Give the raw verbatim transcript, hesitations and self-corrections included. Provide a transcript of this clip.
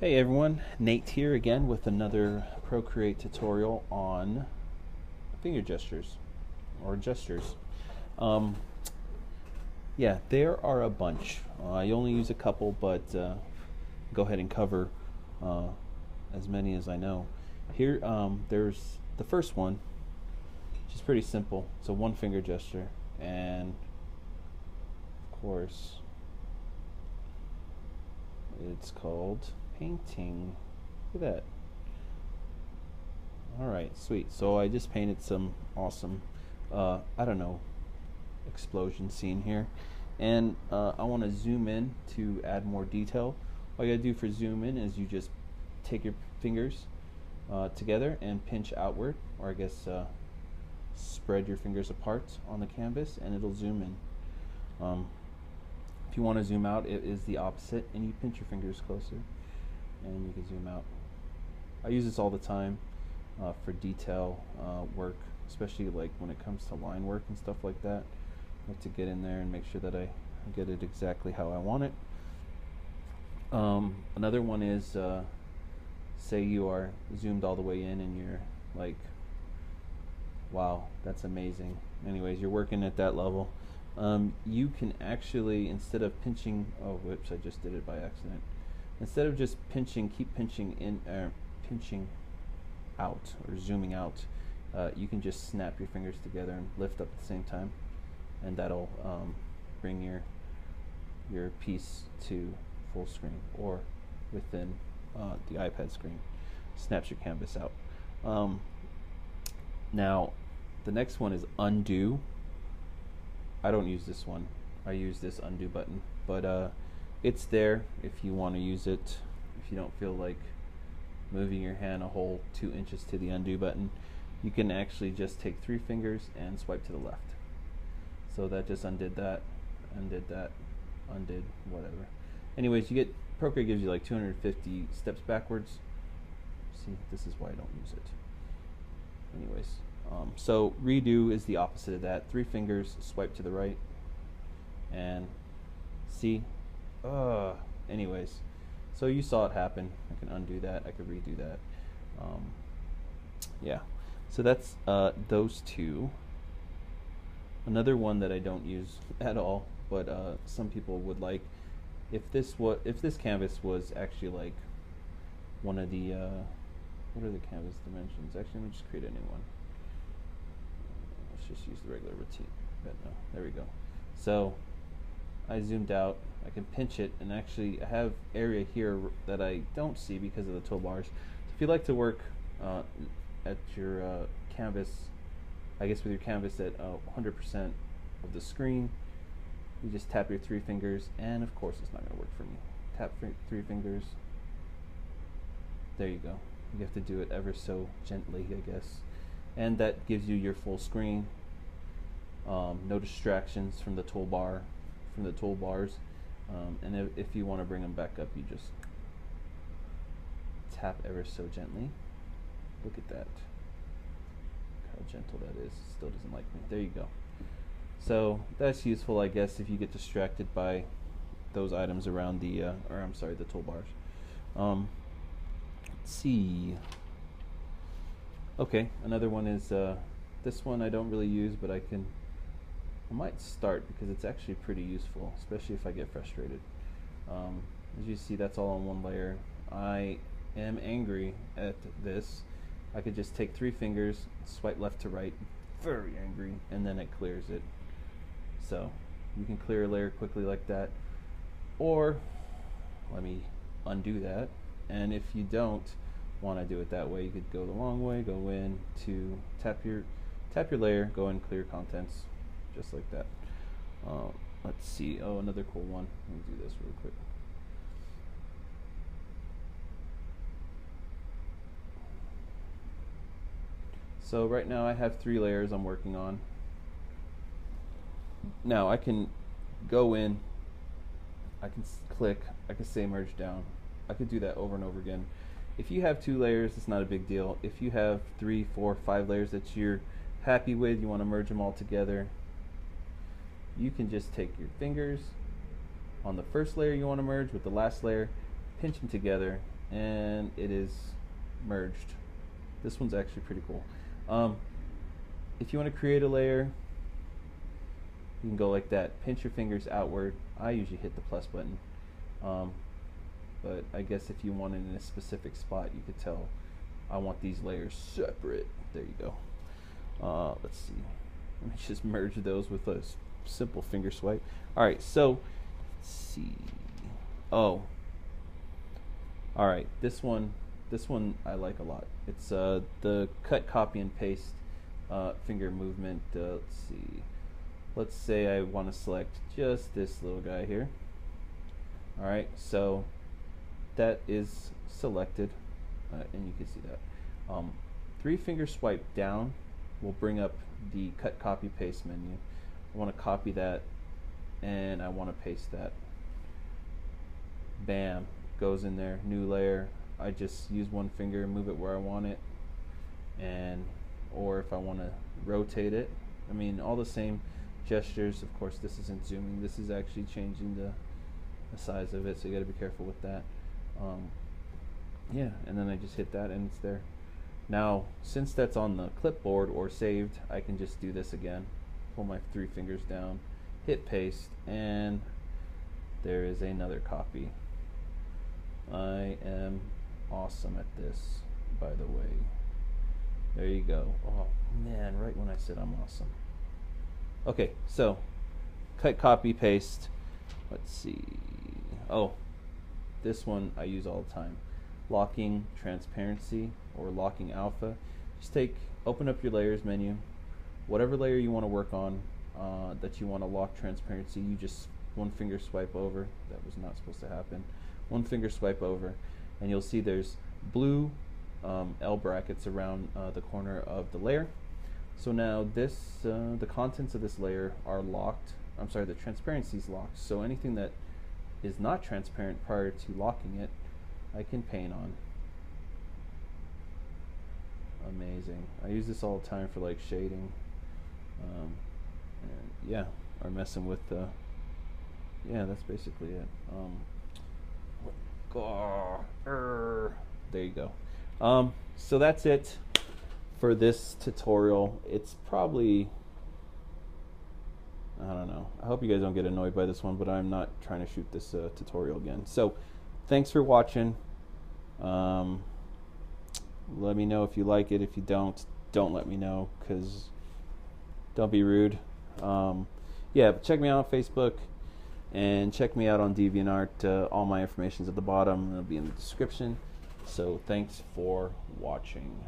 Hey everyone, Nate here again with another Procreate tutorial on finger gestures or gestures. Um, yeah, there are a bunch. Uh, I only use a couple, but uh, go ahead and cover uh, as many as I know. Here, um, there's the first one, which is pretty simple. It's a one finger gesture, and of course, it's called painting. Look at that. Alright, sweet. So I just painted some awesome, uh, I don't know, explosion scene here. And uh, I want to zoom in to add more detail. All you got to do for zoom in is you just take your fingers uh, together and pinch outward, or I guess uh, spread your fingers apart on the canvas, and it'll zoom in. Um, if you want to zoom out, it is the opposite, and you pinch your fingers closer. And you can zoom out. I use this all the time uh, for detail uh, work, especially like when it comes to line work and stuff like that. I like to get in there and make sure that I get it exactly how I want it. Um, another one is, uh, say you are zoomed all the way in and you're like, wow, that's amazing. Anyways, you're working at that level. Um, you can actually, instead of pinching, oh whoops, I just did it by accident. Instead of just pinching, keep pinching in, uh, pinching out or zooming out, uh, you can just snap your fingers together and lift up at the same time, and that'll um, bring your your piece to full screen or within uh, the iPad screen. Snaps your canvas out. Um, now, the next one is undo. I don't use this one. I use this undo button, but. Uh, It's there if you want to use it, if you don't feel like moving your hand a whole two inches to the undo button. You can actually just take three fingers and swipe to the left. So that just undid that, undid that, undid whatever. Anyways, you get, Procreate gives you like two hundred fifty steps backwards. See, this is why I don't use it. Anyways, um, so redo is the opposite of that. Three fingers, swipe to the right, and see. Uh, anyways, so you saw it happen. I can undo that. I could redo that. Um, yeah. So that's uh, those two. Another one that I don't use at all, but uh, some people would like. If this was, if this canvas was actually like one of the uh, what are the canvas dimensions? Actually, let me just create a new one. Let's just use the regular routine. But no, there we go. So I zoomed out. I can pinch it, and actually I have area here that I don't see because of the toolbars. So if you like to work uh, at your uh, canvas, I guess with your canvas at one hundred percent uh, of the screen, you just tap your three fingers, and of course it's not going to work for me. Tap three fingers. There you go. You have to do it ever so gently, I guess. And that gives you your full screen. Um, no distractions from the toolbar, from the toolbars. Um, and if, if you want to bring them back up, you just tap ever so gently. Look at that. Look how gentle that is. It still doesn't like me. There you go. So that's useful, I guess, if you get distracted by those items around the, uh, or I'm sorry, the toolbars. Um, let's see. Okay, another one is uh, this one I don't really use, but I can. I might start because it's actually pretty useful, especially if I get frustrated. Um, as you see, that's all on one layer. I am angry at this. I could just take three fingers, swipe left to right, very angry, and then it clears it. So you can clear a layer quickly like that. Or let me undo that. And if you don't want to do it that way, you could go the long way, go in to tap your, tap your layer, go in, clear contents. Just like that. Uh, let's see. Oh, another cool one. Let me do this real quick. So right now I have three layers I'm working on. Now I can go in, I can click, I can say merge down. I could do that over and over again. If you have two layers, it's not a big deal. If you have three, four, five layers that you're happy with, you want to merge them all together, you can just take your fingers on the first layer you want to merge with the last layer, pinch them together, and it is merged. This one's actually pretty cool. Um, if you want to create a layer, you can go like that, pinch your fingers outward. I usually hit the plus button, um, but I guess if you want it in a specific spot, you could tell I want these layers separate. There you go. Uh, let's see, let me just merge those with a simple finger swipe. Alright, so let's see. Oh, alright, this one this one I like a lot. It's uh, the cut, copy, and paste uh, finger movement. Uh, let's see, let's say I want to select just this little guy here. Alright, so that is selected, uh, and you can see that. Um, three finger swipe down will bring up the cut, copy, paste menu. I want to copy that, and I want to paste that. Bam, goes in there, new layer. I just use one finger, move it where I want it, and or if I want to rotate it. I mean, all the same gestures. Of course, this isn't zooming, this is actually changing the, the size of it, so you gotta be careful with that. Um, yeah, and then I just hit that and it's there. Now, since that's on the clipboard or saved, I can just do this again. Pull my three fingers down, hit paste, and there is another copy. I am awesome at this, by the way. There you go. Oh man, right when I said I'm awesome. Okay, so cut, copy, paste. Let's see. Oh, this one I use all the time. Locking transparency or locking alpha. Just take, open up your layers menu. Whatever layer you want to work on, uh, that you want to lock transparency, you just one finger swipe over. That was not supposed to happen. One finger swipe over, and you'll see there's blue um, L brackets around uh, the corner of the layer. So now this, uh, the contents of this layer are locked. I'm sorry, the transparency is locked. So anything that is not transparent prior to locking it, I can paint on. Amazing. I use this all the time for like shading, um, and yeah, or messing with the. Yeah, that's basically it. Um, there you go. Um, so that's it for this tutorial. It's probably, I don't know. I hope you guys don't get annoyed by this one, but I'm not trying to shoot this uh, tutorial again. So thanks for watching. Um, let me know if you like it. If you don't, don't let me know, because don't be rude. Um, yeah, but check me out on Facebook. And check me out on DeviantArt. Uh, all my information's at the bottom. It'll be in the description. So thanks for watching.